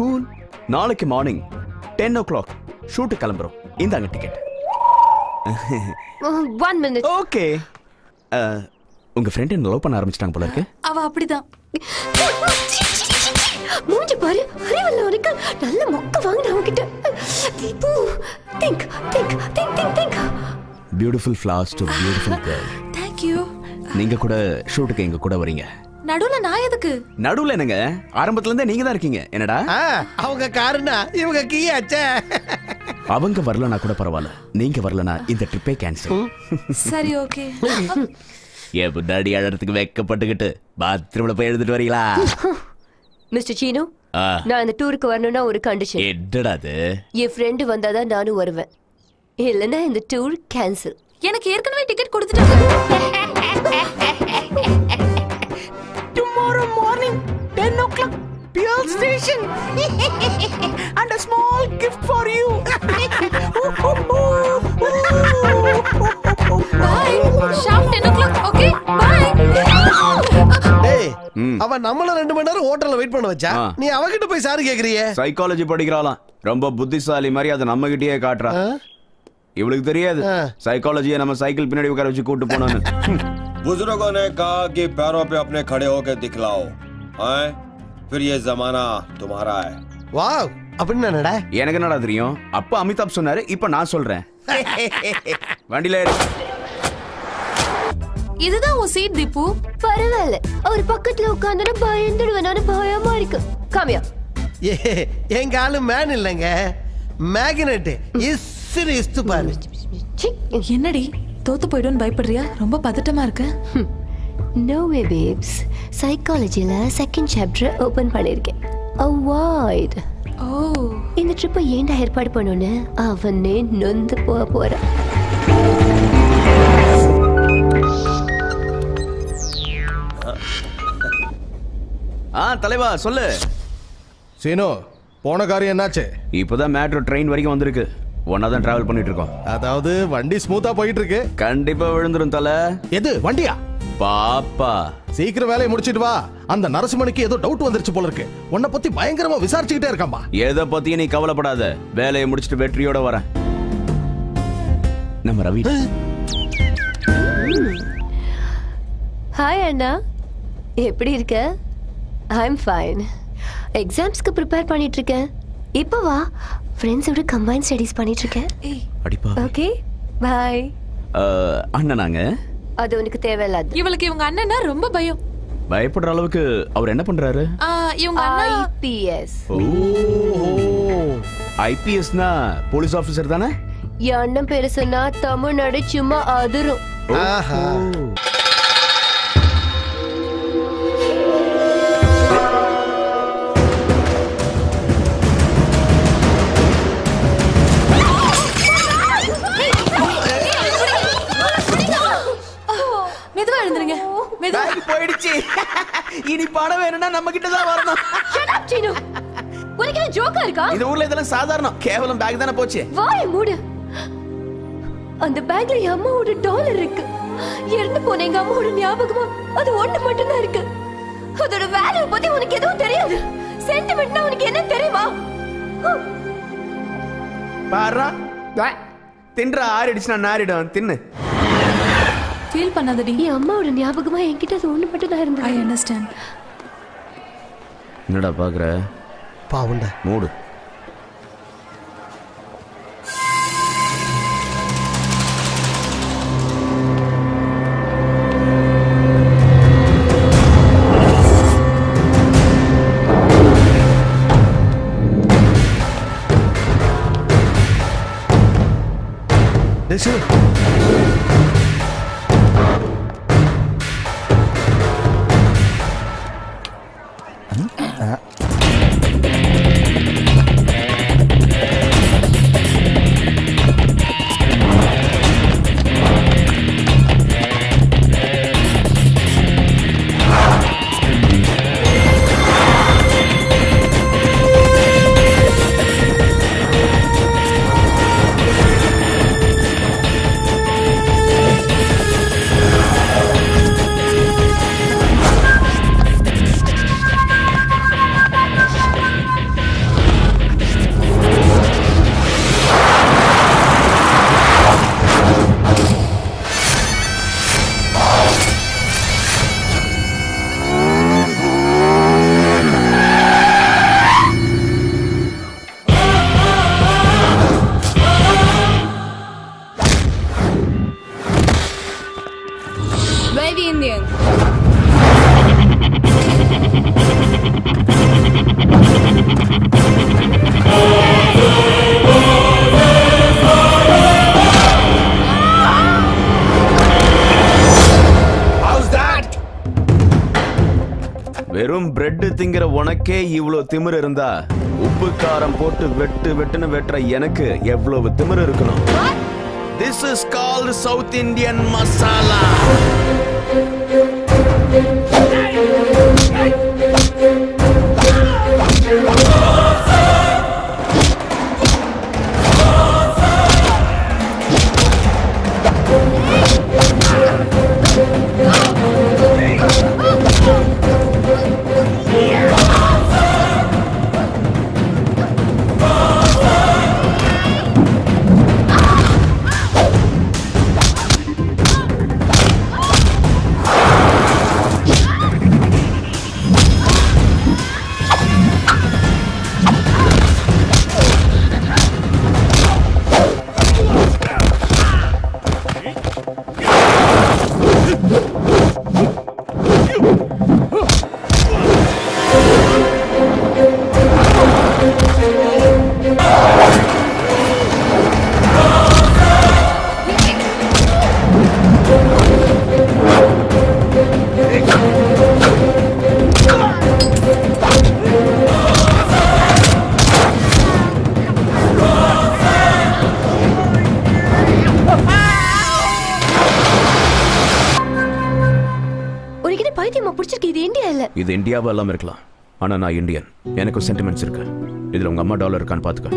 cool. Naalaki morning 10 o'clock. Shoot kalambro. Indanga ticket. 1 minute. Okay. Unga friend enna love panna aarambichitaanga pola irukku. Ava appadida. மூஞ்சி பாரு அறிவல்ல உனக்கு நல்ல மொக்க வாங்குற அவங்க கிட்ட Deepu think think think think think beautiful flaws to beautiful girl thank you நீங்க கூட ஷூட்டுக்கு எங்க கூட வரீங்க நடுவுல நான் எதுக்கு நடுவுல என்னங்க ஆரம்பத்துல இருந்தே நீங்க தான் இருக்கீங்க என்னடா அவங்க காரணா இவங்க கீயாச்சே அவங்க வரலனா கூட பரவால நீங்க வரலனா இந்த ட்ரிப்பே கேன்சல் சரி ஓகே ஏ புடாடி அடறதுக்கு வெக்கப்பட்டுக்கிட்டு பாத்ரூம்ல போய் எழுந்துட்டு வரீங்களா Mr. Chino, நான் இந்த டூருக்கு வரணும்னா ஒரு கண்டிஷன். என்னடா அது? என் friend வந்தாதான் நானும் வருவேன். இல்லனா இந்த டூர் கேன்சல். எனக்கு ஏற்கனவே டிக்கெட் கொடுத்துட்டாங்க. Tomorrow morning 10 o'clock Pearl Station. And a small gift for you. Bye. Sharp 10 o'clock, okay? Bye. அவ நம்மள 2 மணி நேரம் ஹோட்டல்ல வெயிட் பண்ண வச்சா நீ அவ கிட்ட போய் சாரி கேக்குறியே சைக்காலஜி படிக்கறாளாம் ரொம்ப புத்திசாலி மாதிரி அத நம்ம கிட்டயே காட்றா இவளுக்கு தெரியாது சைக்காலஜியை நம்ம சைக்கிள் பின்னாடி உட்கார வச்சு கூட்டி போனானு बुजुर्गों ने कहा कि पैरों पे अपने खड़े होकर दिखलाओ हैं फिर ये जमाना तुम्हारा है वाओ அப்படினா என்னடா எனக்கு என்னடா தெரியும் அப்ப அமிதாப் சொன்னாரு இப்போ நான் சொல்றேன் வண்டில ஏறு இதுதான் உன் சீட் தீபு பரவாயில்லை ஒரு பக்கத்துல உட்கார்ந்தா பயந்துடுவேன்னு பயமா இருக்கு காமியா என் காலு மேன் இல்லங்க மேக்னெட் இஸ்ரி இஸ்து பாரு என்னடி தோத்து போய்டுன்னு பயப்படுறியா ரொம்ப பதட்டமா இருக்க நோ வே பேப்ஸ் சைக்காலஜில செகண்ட் சாப்டர் ஓபன் பண்ணிருக்கேன் அவாய்ட் ஓ இந்த ட்ரிப்பை ஏன்டா ஏற்பாடு பண்ணோன்னு அவனே நொந்து போக போறான் தலைவா சொல்லு சீனோ போன காரியம் என்னாச்சு இப்போதான் மேட்ரோ ட்ரெயின் வரைக்கும் வந்திருக்கு ஒண்ணா தான் டிராவல் பண்ணிட்டு இருக்கோம் அதாவது வண்டி ஸ்மூத்தா போயிட்டு இருக்கு கண்டிப்பா விழுந்துரும் தல எது வண்டியா பாப்பா சீக்கிரம் வேலையை முடிச்சிட்டு வா அந்த நரசிம்மனுக்கு ஏதோ டவுட் வந்துருச்சு போல இருக்கு உன்னை பத்தி பயங்கரமா விசாரிச்சுக்கிட்டே இருக்காம்பா எதை பத்தியும் நீ கவலைப்படாத வேலையை முடிச்சிட்டு வெற்றியோட வரேன் நம்ம ரவி ஹாய் அண்ணா எப்படி இருக்க I'm fine. Exams ku prepare panniterken. Ipo va friends oda combined studies panniterken. Adipa. Okay. Bye. அண்ணா நாங்க அது உங்களுக்கு தேவை இல்ல. இவளுக்கு இவங்க அண்ணனா ரொம்ப பயம். பயப்படுற அளவுக்கு அவர் என்ன பண்றாரு? இவங்க அண்ணா IPS. ஓஹோ. IPS னா போலீஸ் ஆபீசர் தானே? யா அண்ணன் பேரு சொன்னா தமிழ்நாடு சும்மா அதிரும். ஆஹா. மெதுவாக போய்டுச்சு இனி பணம் வேணும்னா நம்ம கிட்ட தான் வரணும் ஷட் அப் சீனு ஒருக்கே ஜோக்கா இருக்கா இந்த ஊர்ல இதெல்லாம் சாதாரணம் கேவலம் பேக் தான போச்சு வாய் மூடு அந்த பேக்ல அம்மாவோட டாலர் இருக்கு இறந்து போன எங்க அம்மாவோட ஞாபகமா அது ஒண்ணு மட்டும் தான் இருக்கு அதோட வேல்யூ பத்தி உனக்கு எதுவும் தெரியாது சென்டிமென்ட்னா உனக்கு என்ன தெரியுமா பாரா தின்ற ஆறிடுச்சுனா நாரிடும் தின்னு ஃபீல் பண்ணாதடி நீ அம்மாவோட ஞாபகமா என்கிட்ட சொன்ன பட்டு நான் இருந்தேன் ஐ அண்டர்ஸ்டாண்ட் என்னடா பாக்குற பாவுண்டா மூடு டேய் வெறும் பிரெட் திங்கிற உனக்கே இவ்ளோ திமிரு இருந்தா உப்பு காரம் போட்டு வெட்டு வெட்டுன வெட்ற எனக்கு எவ்வளவு திமிரு இருக்கணும் This is called South Indian masala இது இந்தியாவா எல்லாம் இருக்கலாம் ஆனா நான் இந்தியன் எனக்கு சென்டிமெண்ட்ஸ் இருக்கு இதுல உங்க அம்மா டாலர் இருக்கான்னு பாத்துக்க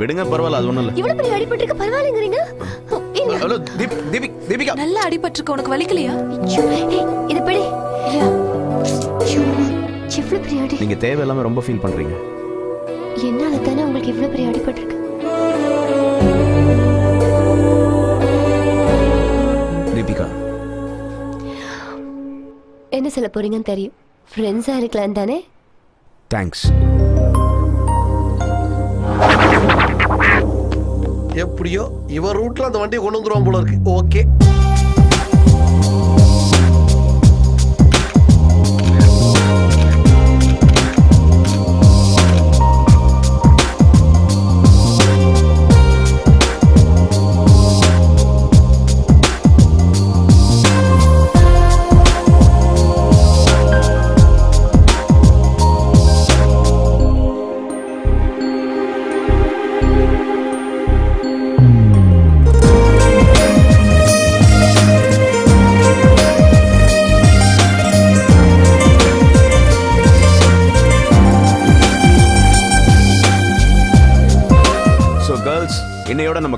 விடுங்க பரவால அது ஒண்ணுமில்ல இவ்வளவு பெரிய அடிபட்டிருக்க பரவாலங்கறீங்க ஹலோ தீபி தீபிகா நல்ல அடிபட்டிருக்க உனக்கு வலிக்கலையா இது படி இவ்வளவு பெரிய அடி நீங்க தேவ எல்லாமே ரொம்ப ஃபீல் பண்றீங்க என்னால தான உங்களுக்கு இவ்வளவு பெரிய அடிபட்டிருக்கு தீபிகா என்ன சொல்ல போறீங்கன்னு தெரியும் ஃப்ரெண்ட்ஸா இருக்கலாம் தானே தேங்க்ஸ் எப்படியோ இவ ரூட்ல அந்த வண்டியை கொண்டு வந்துருவான் போல இருக்கு ஓகே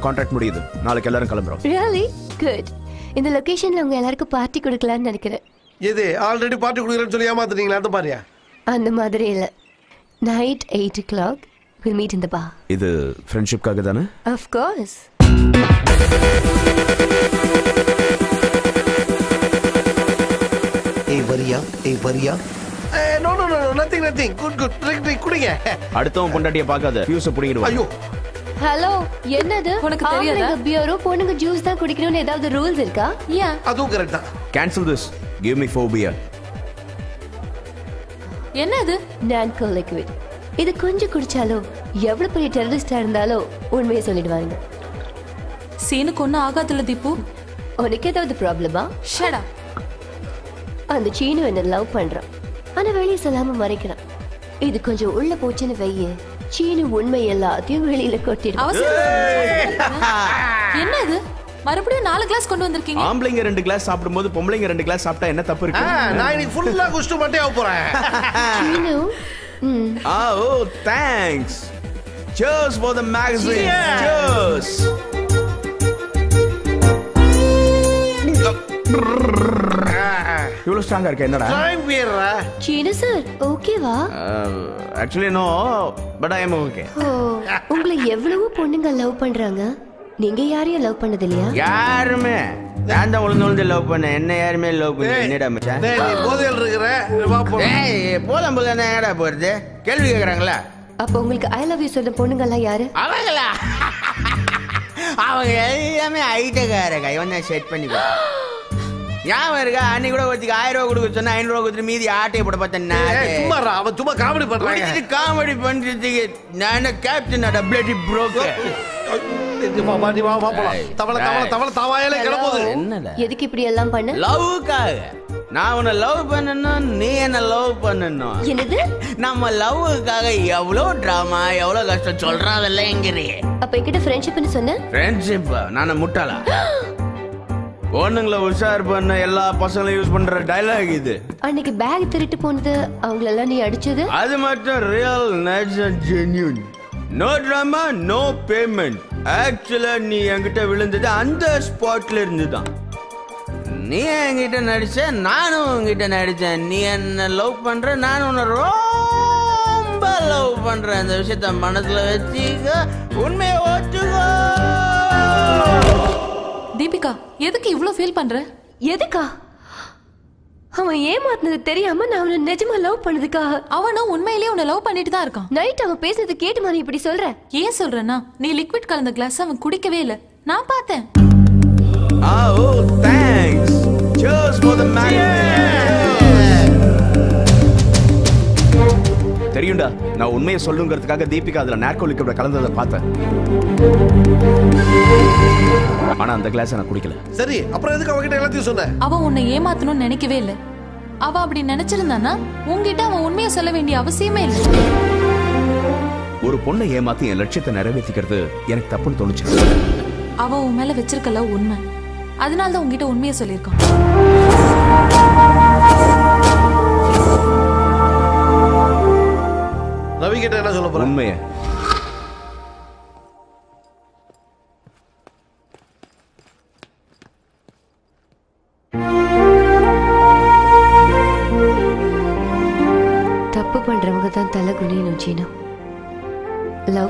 கான்ட்ராக்ட் முடியுது நாளைக்கு எல்லாரும் கிளம்புறோம் really good இந்த லொகேஷன்ல உங்க எல்லாருக்கும் பார்ட்டி கொடுக்கலாம்னு நினைக்கிறேன் இது ஆல்ரெடி பார்ட்டி கொடுக்கறேன்னு சொல்லி ஏமாத்துறீங்களா அந்த பாரியா அந்த மாதிரி இல்ல night 8 o'clock we'll meet in the bar இது ஃப்ரெண்ட்ஷிப்காக தான of course ஏய் வரியா no nothing good drink குடிங்க அடுத்தவன் பொண்டாட்டியை பார்க்காத ஃபியூஸ் புடிங்கிடுவான் ஐயோ Hello, என்னது உனக்கு தெரியாதா? ஆ, பியரோ போனுங்க ஜூஸ் தான் குடிக்கணும்னு ஏதாவது ரூல்ஸ் இருக்கா? யா. அது கரெக்ட் தான். Cancel this. Give me 4 beer. என்னது? Nanko liquid. இது கொஞ்சம் குடிச்சாலோ எவ்வளவு பெரிய டெரரிஸ்டா இருந்தாலோ உண்மையை சொல்லிடுவாங்க. சீனுக்கு ஒண்ணு ஆகாதுல தீபு. உனக்கு ஏதாவது ப்ராப்ளமா? Shut up. அந்த சீனு என்ன லவ் பண்றான். ஆனா வெளிய சொல்லாம மறைக்கிறான். இது கொஞ்சம் உள்ள போச்சுன்னு வையே. சீனு உண்மை எல்லாத்தையும் வெளியில கொட்டிடுது என்னது மறுபடியும் 4 கிளாஸ் கொண்டு வந்திருக்கீங்க ஆம்பளைங்க 2 கிளாஸ் சாப்பிடும்போது பொம்பளைங்க 2 கிளாஸ் சாப்பிட்டா என்ன தப்பு இருக்கு நான் இன்னைக்கு ஃபுல்லா குஷ்டப்பட்டே ஆக போறேன் சீனு ஆ ஓ thanks cheers for the magazine cheers இவ்ளோ ஸ்ட்ராங்கா இருக்க என்னடா டைம் வீரரா சீனு சார் ஓகேவா actually no but I am okay உங்களை எவ்வளவு பொண்ணுங்க லவ் பண்றாங்க நீங்க யாரையும் லவ் பண்ணது இல்லையா யாருமே நான் தான் உள்ள லவ் பண்ண என்ன யாருமே லவ் பண்ண என்னடா மச்சான் நீ போதையில இருக்கற வா போ ஏய் போலாம் போல என்னடா போறது கேள்வி கேக்குறாங்களா அப்ப உங்களுக்கு I love you சொன்ன பொண்ணுங்க எல்லாம் யாரு அவங்களா பாவங்க எல்லாமே ஹைட்டக்கா இருக்கா இவன் தான் செட் பண்ணி ஞாபகம் இருக்கா அன்னைக்கு கூட ஒருத்திக்கு 1000 ரூபா கொடுக்க சொன்னா 500 ரூபா கொடுத்துட்டு மீதி ஆட்டையை போட பார்த்தேன்னா சும்மா அவன் சும்மா காமெடி பண்றான் காமெடி பண்றதுக்கு நான் கேப்டன் டபிள்யூடி புரோக்கர் எதுக்கு இப்படி எல்லாம் பண்ண லவ்வுக்காக நான் உன்னை லவ் பண்ணணும் நீ என்ன லவ் பண்ணணும் என்னது நம்ம லவ்வுக்காக எவ்வளவு டிராமா எவ்வளவு கஷ்டம் சொல்றாங்கல்ல என்கிறீங்க அப்ப என்கிட்ட ஃப்ரெண்ட்ஷிப்னு சொன்ன ஃப்ரெண்ட்ஷிப் நானே முட்டாளா பொண்ணுங்களை உஷார் பண்ண எல்லா பசங்களும் யூஸ் பண்ற டயலாக் இது அன்னைக்கு பேக் திருட்டு போனது அவங்களெல்லாம் நீ அடிச்சது அது மட்டும் real nature genuine no drama no payment ஆக்சுவலா நீ என்கிட்ட விழுந்தது அந்த ஸ்பாட்ல இருந்துதான் நீ என்கிட்ட நடிச்ச நானும் உங்ககிட்ட நடிச்சேன் நீ என்ன லவ் பண்ற நானும் உன்னை ரொம்ப லவ் பண்றேன் அந்த விஷயத்த மனசுல வச்சுக்க உண்மையை ஓட்டுக்கோ தீபிகா எதுக்கு இவ்வளவு ஃபீல் பண்ற எதுக்கா அவன் ஏமாத்தினது தெரியாம நான் அவனை நிஜமா லவ் பண்ணதுக்கா அவனும் உண்மையிலேயே உன்னை லவ் பண்ணிட்டு தான் இருக்கான் நைட் அவன் பேசுறது கேட்டு மாதிரி இப்படி சொல்ற ஏன் சொல்றேன்னா நீ லிக்விட் கலந்த கிளாஸ் அவன் குடிக்கவே இல்லை நான் பார்த்தேன் Oh, thanks. Cheers for the magnet. தெரியும்டா நான் உண்மையை சொல்லுங்கிறதுக்காக தீபிகா அதுல நார்கோலிக்கப்ல கலந்ததை பார்த்தேன். ஆனா அந்த கிளாஸ் நான் குடிக்கல. சரி, அப்புறம் எதுக்கு அவகிட்ட எல்லாத்தையும் சொன்னே? அவ உன்னை ஏமாத்தணும்னு நினைக்கவே இல்ல. அவ அப்படி நினைச்சிருந்தானா உன்கிட்ட அவ உண்மையை சொல்ல வேண்டிய அவசியமே இல்ல. ஒரு பொண்ணை ஏமாத்தி என் லட்சியத்தை நிறைவேற்றிக்கிறது எனக்கு தப்புன்னு தோணுச்சு. அவ உன் மேல வச்சிருக்கல உண்மை அதனால தான் உங்ககிட்ட உண்மையை சொல்லியிருக்கான் ரவி கிட்ட என்ன சொல்ல போற உண்மையை தப்பு பண்றவங்க தான் தலை குனியணும் சீனா லவ்